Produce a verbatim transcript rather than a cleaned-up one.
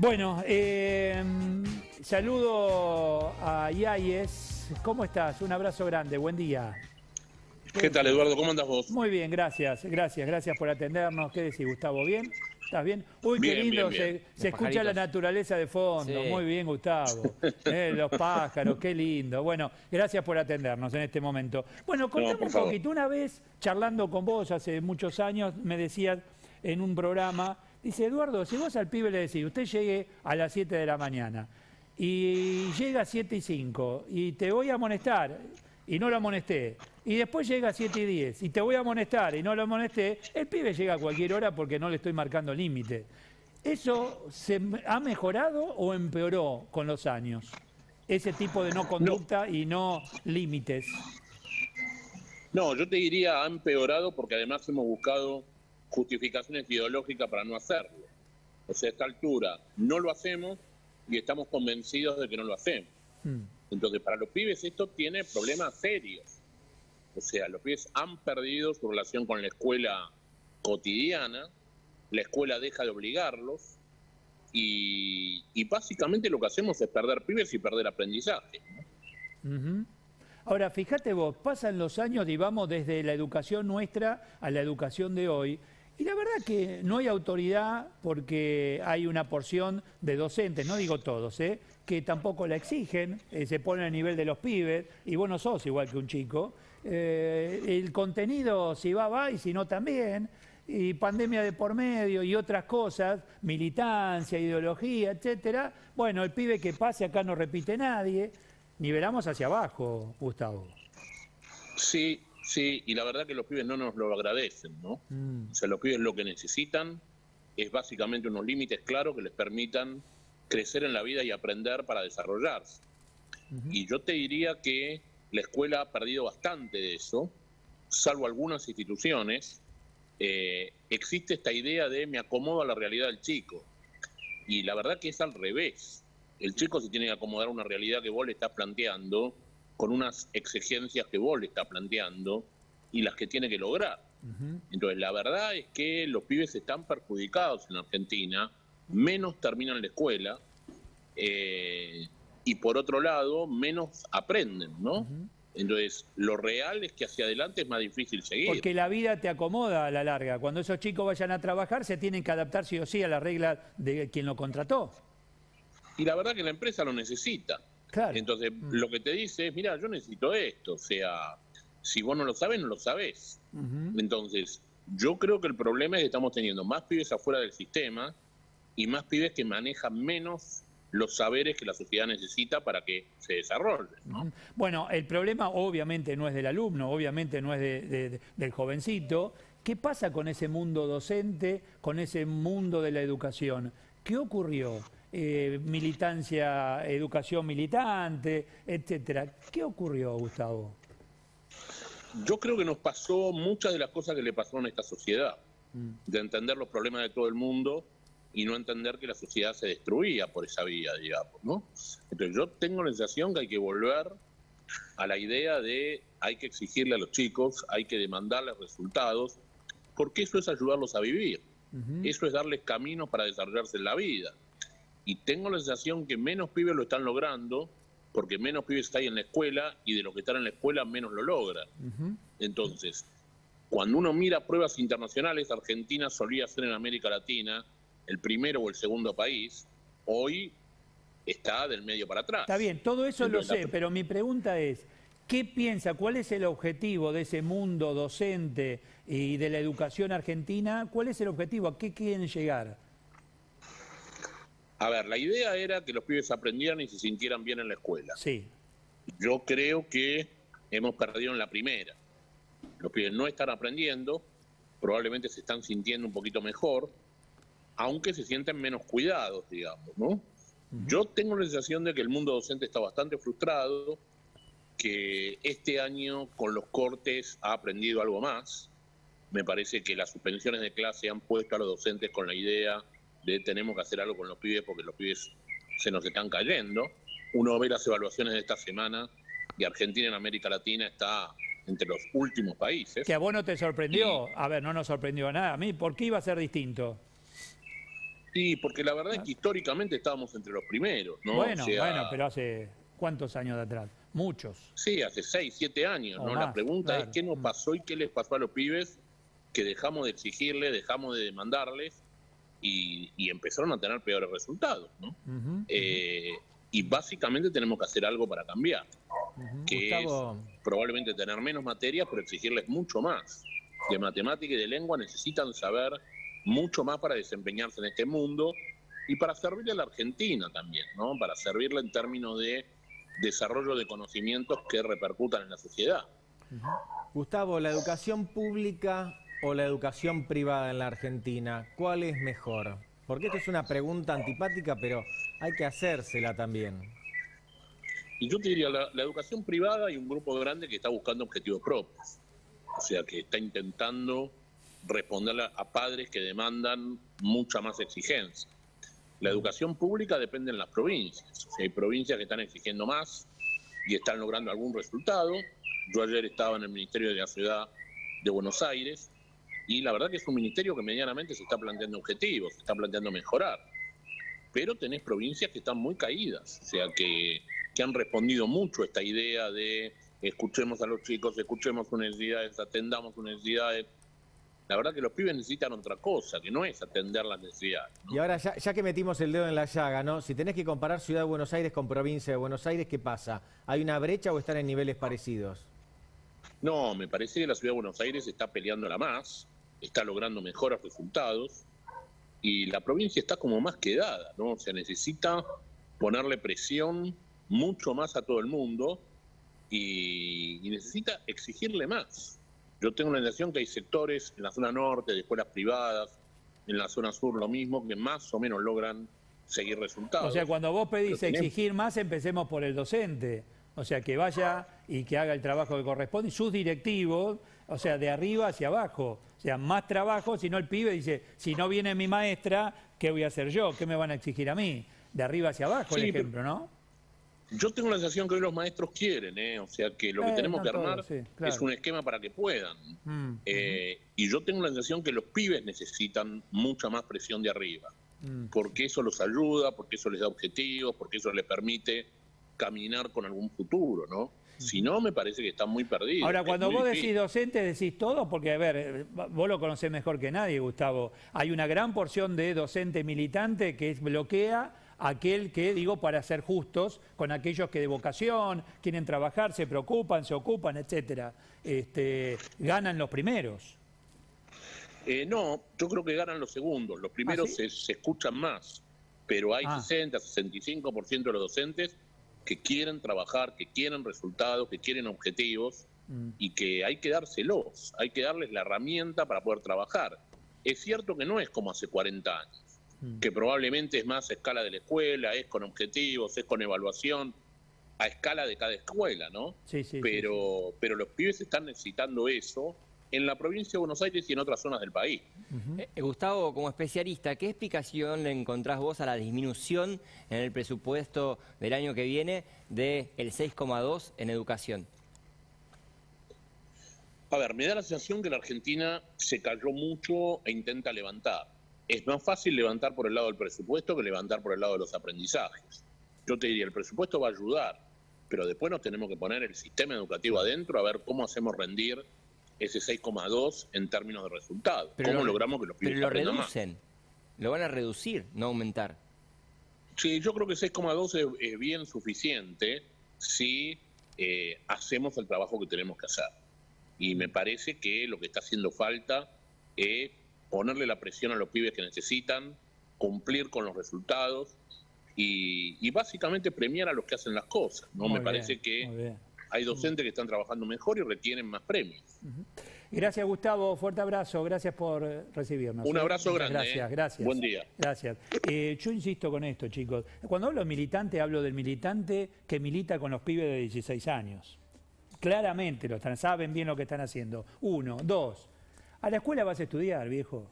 Bueno, eh, saludo a Iaies. ¿Cómo estás? Un abrazo grande, buen día. ¿Qué tal, Eduardo? ¿Cómo andas vos? Muy bien, gracias, gracias, gracias por atendernos. ¿Qué decís, Gustavo? ¿Bien? ¿Estás bien? Uy, bien, qué lindo, bien, bien. se, se escucha la naturaleza de fondo. Sí. Muy bien, Gustavo. Eh, los pájaros, qué lindo. Bueno, gracias por atendernos en este momento. Bueno, contame no, un poquito. Favor. Una vez, charlando con vos hace muchos años, me decías en un programa... Dice, Eduardo, si vos al pibe le decís, usted llegue a las siete de la mañana y llega a siete y cinco y te voy a amonestar y no lo amonesté, y después llega a siete y diez y te voy a amonestar y no lo amonesté, el pibe llega a cualquier hora porque no le estoy marcando límite. ¿Eso se ha mejorado o empeoró con los años? Ese tipo de no conducta no. y no límites. No, yo te diría ha empeorado porque además hemos buscado... justificaciones ideológicas para no hacerlo. O sea, a esta altura no lo hacemos y estamos convencidos de que no lo hacemos. Mm. Entonces, para los pibes esto tiene problemas serios. O sea, los pibes han perdido su relación con la escuela cotidiana, la escuela deja de obligarlos y, y básicamente lo que hacemos es perder pibes y perder aprendizaje, ¿no? Mm-hmm. Ahora, fíjate vos, pasan los años y vamos desde la educación nuestra a la educación de hoy. Y la verdad que no hay autoridad porque hay una porción de docentes, no digo todos, ¿eh? que tampoco la exigen, eh, se ponen a nivel de los pibes, y vos no sos igual que un chico. Eh, el contenido, si va, va, y si no, también. Y pandemia de por medio y otras cosas, militancia, ideología, etcétera. Bueno, el pibe que pase acá no repite nadie. Nivelamos hacia abajo, Gustavo. Sí, sí, y la verdad que los pibes no nos lo agradecen, ¿no? Mm. O sea, los pibes lo que necesitan es básicamente unos límites claros que les permitan crecer en la vida y aprender para desarrollarse. Uh-huh. Y yo te diría que la escuela ha perdido bastante de eso, salvo algunas instituciones. Eh, existe esta idea de me acomodo a la realidad del chico. Y la verdad que es al revés. El chico se tiene que acomodar a una realidad que vos le estás planteando, con unas exigencias que vos le estás planteando y las que tiene que lograr. Uh-huh. Entonces, la verdad es que los pibes están perjudicados en Argentina, menos terminan la escuela eh, y, por otro lado, menos aprenden, ¿no? Uh-huh. Entonces, lo real es que hacia adelante es más difícil seguir. Porque la vida te acomoda a la larga. Cuando esos chicos vayan a trabajar, se tienen que adaptar sí o sí a la regla de quien lo contrató. Y la verdad que la empresa lo necesita. Claro. Entonces, mm. lo que te dice es, mira, yo necesito esto. O sea, si vos no lo sabés, no lo sabés. Uh-huh. Entonces, yo creo que el problema es que estamos teniendo más pibes afuera del sistema y más pibes que manejan menos los saberes que la sociedad necesita para que se desarrolle, ¿no? Uh-huh. Bueno, el problema obviamente no es del alumno, obviamente no es de, de, de, del jovencito. ¿Qué pasa con ese mundo docente, con ese mundo de la educación? ¿Qué ocurrió? Eh, militancia, educación militante, etcétera. ¿Qué ocurrió, Gustavo? Yo creo que nos pasó muchas de las cosas que le pasaron a esta sociedad, mm. de entender los problemas de todo el mundo y no entender que la sociedad se destruía por esa vía, digamos, ¿no? Entonces yo tengo la sensación que hay que volver a la idea de hay que exigirle a los chicos, hay que demandarles resultados, porque eso es ayudarlos a vivir, mm-hmm. eso es darles caminos para desarrollarse en la vida. Y tengo la sensación que menos pibes lo están logrando, porque menos pibes hay en la escuela, y de los que están en la escuela menos lo logran. Uh-huh. Entonces, cuando uno mira pruebas internacionales, Argentina solía ser en América Latina el primero o el segundo país, hoy está del medio para atrás. Está bien, todo eso Entonces, lo sé, la... pero mi pregunta es, ¿qué piensa, cuál es el objetivo de ese mundo docente y de la educación argentina? ¿Cuál es el objetivo? ¿A qué quieren llegar? A ver, la idea era que los pibes aprendieran y se sintieran bien en la escuela. Sí. Yo creo que hemos perdido en la primera. Los pibes no están aprendiendo, probablemente se están sintiendo un poquito mejor, aunque se sienten menos cuidados, digamos, ¿no? Uh-huh. Yo tengo la sensación de que el mundo docente está bastante frustrado, que este año con los cortes ha aprendido algo más. Me parece que las suspensiones de clase han puesto a los docentes con la idea... de tenemos que hacer algo con los pibes porque los pibes se nos están cayendo. Uno ve las evaluaciones de esta semana y Argentina en América Latina está entre los últimos países. Que a vos no te sorprendió. Y... A ver, no nos sorprendió nada. A mí, ¿por qué iba a ser distinto? Sí, porque la verdad es que históricamente estábamos entre los primeros, ¿no? Bueno, o sea, bueno, pero hace cuántos años de atrás, muchos. Sí, hace seis, siete años, o ¿no? Más, la pregunta claro. es qué nos pasó y qué les pasó a los pibes que dejamos de exigirles, dejamos de demandarles y, y empezaron a tener peores resultados, ¿no? Uh-huh, eh, uh-huh. Y básicamente tenemos que hacer algo para cambiar, uh-huh. que Gustavo... es probablemente tener menos materias, pero exigirles mucho más. De matemática y de lengua necesitan saber mucho más para desempeñarse en este mundo y para servirle a la Argentina también, ¿no? Para servirle en términos de desarrollo de conocimientos que repercutan en la sociedad. Uh-huh. Gustavo, ¿la educación pública o la educación privada en la Argentina? ¿Cuál es mejor? Porque esta es una pregunta antipática, pero hay que hacérsela también. Y yo te diría, la, la educación privada hay un grupo grande que está buscando objetivos propios. O sea, que está intentando responderle a padres que demandan mucha más exigencia. La educación pública depende en las provincias. O sea, hay provincias que están exigiendo más y están logrando algún resultado. Yo ayer estaba en el Ministerio de la Ciudad de Buenos Aires y la verdad que es un ministerio que medianamente se está planteando objetivos, se está planteando mejorar. Pero tenés provincias que están muy caídas, o sea, que, que han respondido mucho a esta idea de escuchemos a los chicos, escuchemos sus necesidades, atendamos sus necesidades. La verdad que los pibes necesitan otra cosa, que no es atender las necesidades, ¿no? Y ahora, ya, ya que metimos el dedo en la llaga, ¿no? Si tenés que comparar Ciudad de Buenos Aires con provincia de Buenos Aires, ¿qué pasa? ¿Hay una brecha o están en niveles parecidos? No, me parece que la Ciudad de Buenos Aires está peleándola más, está logrando mejores resultados, y la provincia está como más quedada, ¿no? O sea, necesita ponerle presión mucho más a todo el mundo y, y necesita exigirle más. Yo tengo la sensación que hay sectores en la zona norte, de escuelas privadas, en la zona sur lo mismo, que más o menos logran seguir resultados. O sea, cuando vos pedís tenemos... exigir más, empecemos por el docente. O sea, que vaya y que haga el trabajo que corresponde, y sus directivos, o sea, de arriba hacia abajo. O sea, más trabajo, si no el pibe dice, si no viene mi maestra, ¿qué voy a hacer yo? ¿Qué me van a exigir a mí? De arriba hacia abajo, sí, el ejemplo, ¿no? Yo tengo la sensación que hoy los maestros quieren, ¿eh? O sea, que lo eh, que tenemos no que armar todo, sí, claro. es un esquema para que puedan. Mm, eh, uh-huh. Y yo tengo la sensación que los pibes necesitan mucha más presión de arriba, mm. porque eso los ayuda, porque eso les da objetivos, porque eso les permite caminar con algún futuro, ¿no? Si no, me parece que están muy perdidos. Ahora, cuando vos difícil. decís docente, decís todo, porque, a ver, vos lo conocés mejor que nadie, Gustavo. Hay una gran porción de docente militante que bloquea aquel que, digo, para ser justos con aquellos que de vocación quieren trabajar, se preocupan, se ocupan, etcétera. Este, ganan los primeros. Eh, no, yo creo que ganan los segundos. Los primeros ¿Ah, sí? se, se escuchan más, pero hay ah. sesenta, sesenta y cinco por ciento de los docentes que quieren trabajar, que quieren resultados, que quieren objetivos mm. y que hay que dárselos, hay que darles la herramienta para poder trabajar. Es cierto que no es como hace cuarenta años, mm. que probablemente es más a escala de la escuela, es con objetivos, es con evaluación, a escala de cada escuela, ¿no? Sí, sí, pero, sí, sí. pero los pibes están necesitando eso en la provincia de Buenos Aires y en otras zonas del país. Uh-huh. eh, Gustavo, como especialista, ¿qué explicación le encontrás vos a la disminución en el presupuesto del año que viene del seis coma dos por ciento en educación? A ver, me da la sensación que la Argentina se cayó mucho e intenta levantar. Es más fácil levantar por el lado del presupuesto que levantar por el lado de los aprendizajes. Yo te diría, el presupuesto va a ayudar, pero después nos tenemos que poner el sistema educativo adentro a ver cómo hacemos rendir ese seis coma dos en términos de resultados. Pero ¿Cómo lo, logramos que los pibes pero lo reducen? Más? Lo van a reducir, no aumentar. Sí, yo creo que seis coma dos es, es bien suficiente si eh, hacemos el trabajo que tenemos que hacer. Y me parece que lo que está haciendo falta es ponerle la presión a los pibes que necesitan, cumplir con los resultados y, y básicamente premiar a los que hacen las cosas, ¿no? Muy me parece bien, que... Muy bien. Hay docentes que están trabajando mejor y retienen más premios. Gracias, Gustavo. Fuerte abrazo. Gracias por recibirnos. Un abrazo grande. Gracias, eh. gracias. Buen día. Gracias. Eh, yo insisto con esto, chicos. Cuando hablo de militante, hablo del militante que milita con los pibes de dieciséis años. Claramente lo están, saben bien lo que están haciendo. Uno. Dos. A la escuela vas a estudiar, viejo.